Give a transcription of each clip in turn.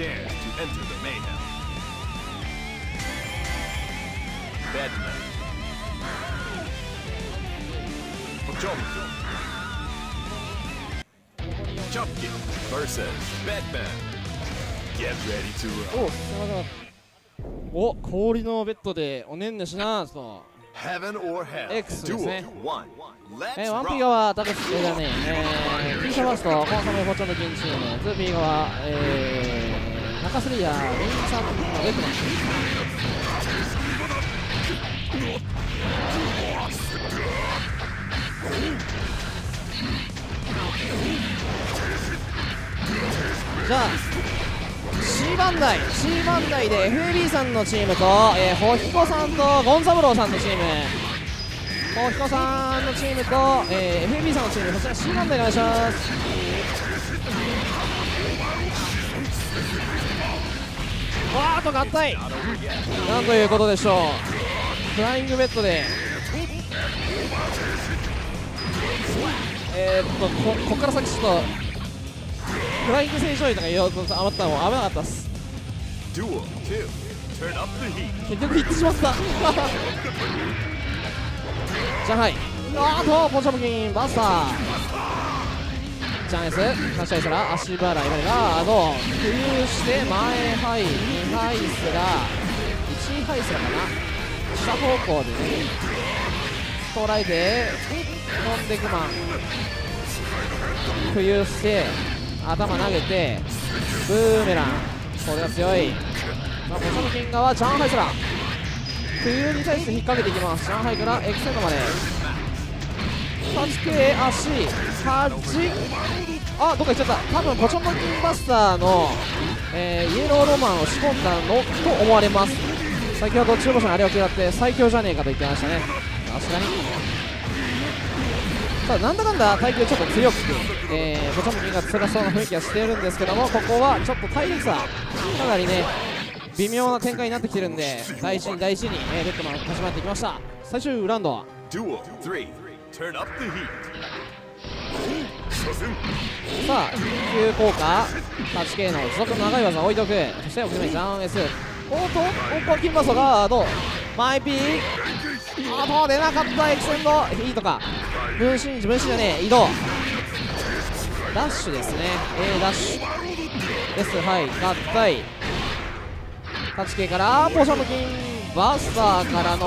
dare to enter the mayhem. Bad night. Pochomko. Chopkin versus Batman. Get ready to roll. Oh, 氷のベッドでおねんねしなそう。 Heaven or Hell. X ですね。ワンピー側はタケシじゃねえ。キンシャマスとコンサメフォチョの銀チーム。ツーピー側中スリーやウィンサーのレクマン。じゃあ。 C番台で FB さんのチームと、ホヒコさんとゴンサブローさんのチーム、ホヒコさんのチームと、FB さんのチーム、そちら C 番台お願いします。わーっと合体なんということでしょう。フライングベッドでこっから先ちょっと フライング戦勝利とか言おうと余ったのも危なかったっす。結局ヒットしました。じゃあはい、ポチョムキンバスターチャンス差し合いしたら足払いまでガード浮遊して前ハイ2ハイスラー1ハイスラーかな、下方向でねトライで飛んでくまん浮遊して 頭投げてブーメラン、これが強い。まあ、ポチョムキン側は上海から冬に対して引っ掛けていきます。上海からエクセントまではじけ足はじ、あどっか行っちゃった。多分ポチョムキンバスターの、イエローロマンを仕込んだのと思われます。先ほど中古車のあれを嫌って最強じゃねえかと言ってましたね。確かに なんだかんだ耐久ちょっと強く、ポチョムキンが辛そうな雰囲気はしているんですけども、ここはちょっと体力差かなりね微妙な展開になってきてるんで、大事に、レッドマンが始まってきました。最終ラウンドはさあ急降下 8K の持続の長い技を置いておく。そして奥手にジャン S おっとオッパーキンバストガードマイピーあと出なかったエクセンドヒートか分身自分身じゃねえ移動ダッシュですね。 A ダッシュ S はい合体 8K からポチョムキンバスターからの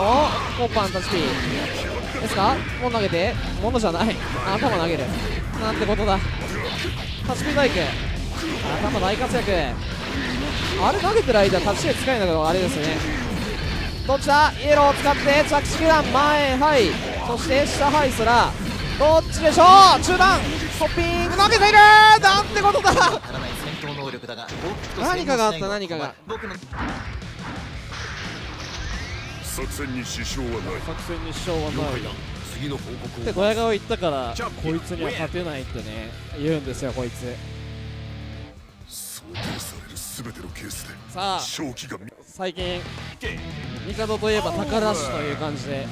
コッパン 8P ですか。もの投げてものじゃない頭投げるなんてことだ。 8P 大工頭大活躍。あれ投げてる間 8K 使えないのがあれですね。どっちだイエローを使って着地球団前はい そして下ハイスラーどっちでしょう。中段トッピング投げているなんてことだ。何かがあった何かが作戦に支障はない作戦に支障はないって小屋側行ったからこいつには勝てないってね言うんですよこいつ。想定される全てのケースでさあ最近帝といえば宝ラッシュという感じで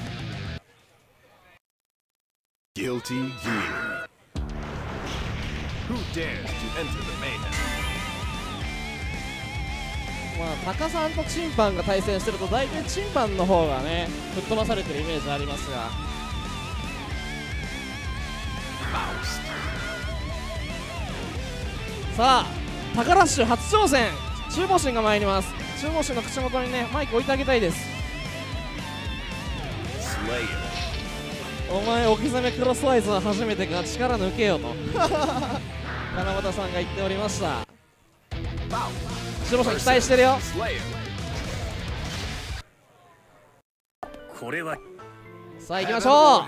Guilty Gear. Who dares to enter the mayhem? まあタカさんとチンパンが対戦してると大体チンパンの方がね吹っ飛ばされてるイメージありますが。さあタカラッシュ初挑戦中央神が参ります。中央神の口元にねマイク置いてあげたいです。 お前、お刻みクロスワイズは初めてか力抜けよと金本さんが言っておりました。中央さん期待してるよ。これはさあ行きましょう。は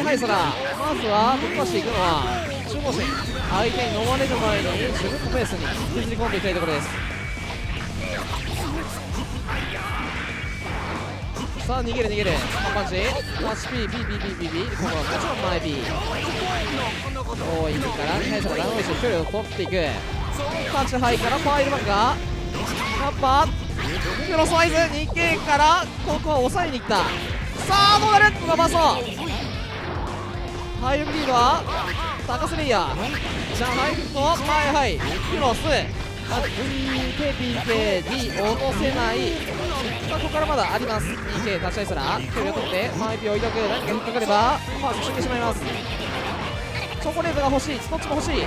いはいそらまずは突破していくのは中央線相手に飲まれる前に自分のペースに引き込んでいきたいところです。 さあ逃げる逃げるパンチ 8PBBBBB ここはもちろん前 B 多いから2回戦からダウンウェイして距離を取っていくパンチハイからファイルバンガーカッパクロスワイズ 2K からここは抑えにいった。さあどうなる伸ばそう。ハイブリードは高スレイヤーじゃないと、はいはいクロスKPKD 落とせない。ここからまだあります。 DK 出し合いしたら距離を取って3秒を抱く。何か引っかかればまあ死んでしまいます。チョコレートが欲しい、どっちも欲しい。取っ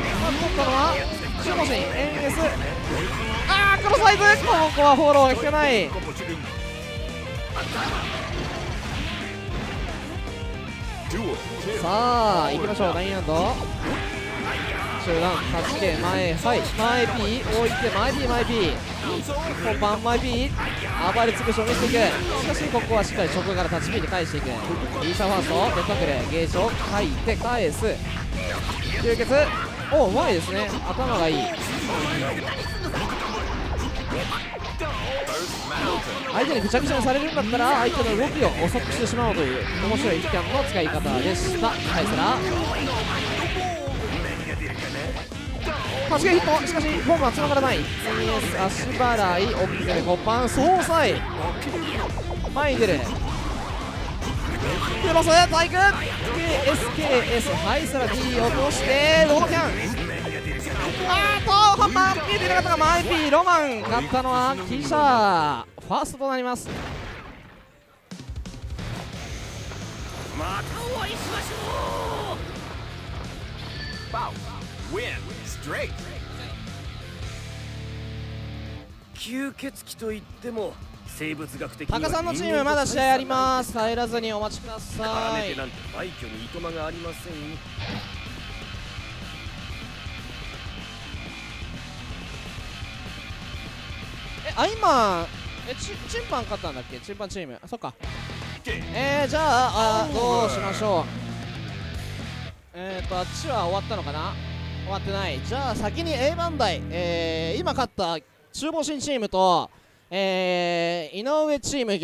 たのは中腰エンエス。ああクロスサイズ、ここはフォローが効かない。さあ行きましょう。ラインラウンド中段勝ちて前、はい前 P 置いて前 P 前 P 本番前 P 暴れつぶしを見せていく。しかしここはしっかり直から立ち P で返していく。リーサーファーストデッドクルゲージを書いて返す吸血。おうまいですね、頭がいい。相手にぐちゃぐちゃにされるんだったら相手の動きを遅くしてしまおうという面白い時間の使い方でした。はいすらパチがヒット、しかしフォームはつながらない。 2S 足払い大きくて5番総裁前に出るクロス体育 KSKS はいすら D 落としてローキャンハンマー見えてなかったがマイピーロマン勝ったのはキシャーファーストとなります。またお会いしましょう。バウウィンストレイト吸血鬼といっても生物学的にはタカさんのチームまだ試合あります。帰らずにお待ちください。なんて廃墟にいとまがありませんよ。あ、今チンパン勝ったんだっけ。チンパンチーム、あそっか。じゃあどうしましょう。あっちは終わったのかな。終わってない。じゃあ先に A 番台、今勝った中央新チームと井上チーム